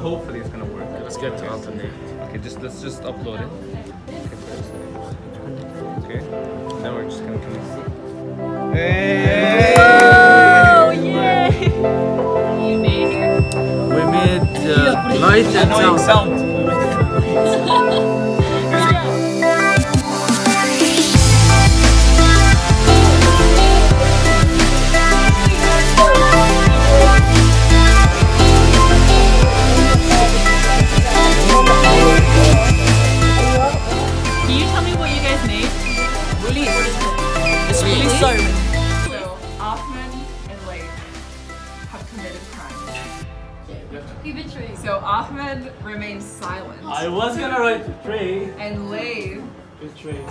Hopefully it's gonna work. Let's get to alternate. Okay, let's just upload it. Okay, now we're just gonna connect. Hey! Oh, yay! You made it. We made light and sound. So, Othman and Lay have committed crimes. He betrayed. So, Othman remains silent. I was gonna write betray. And Lay betrayed.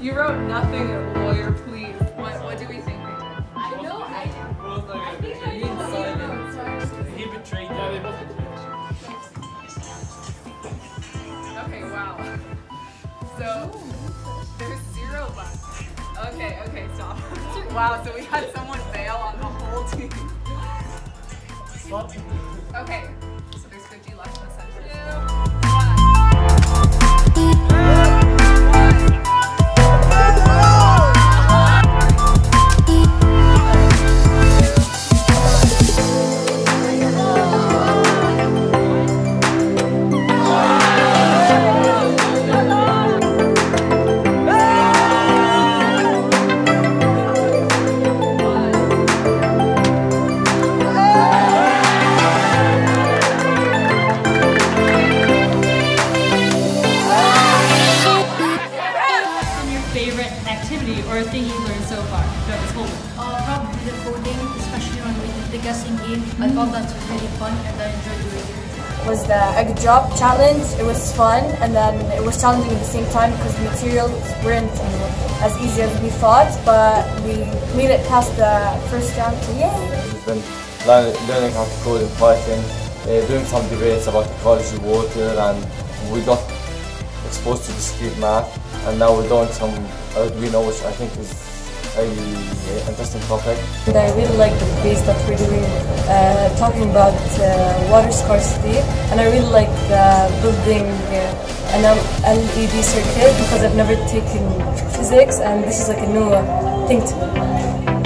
You wrote nothing, lawyer, please. What do we think we did? I know I did. I think I did. Silent. He betrayed them. Yeah, they both betrayed. Okay, wow. So, there's zero left. Okay, stop. Wow, so we had someone fail on the whole team. Okay, so there's 50 left in the session. Or thing you learned so far throughout this whole week? Probably the coding, especially when we did the guessing game. I thought that was really fun and I enjoyed doing it. It was the egg drop challenge. It was fun and then it was challenging at the same time because the materials weren't as easy as we thought, but we made it past the first round, so yay! We've been learning how to code in Python, doing some debates about the quality of water, and we got exposed to discrete math. And now we're doing some Arduino, which I think is a really interesting topic. And I really like the debates that we're doing, talking about water scarcity. And I really like building an LED circuit because I've never taken physics, and this is like a new thing to me.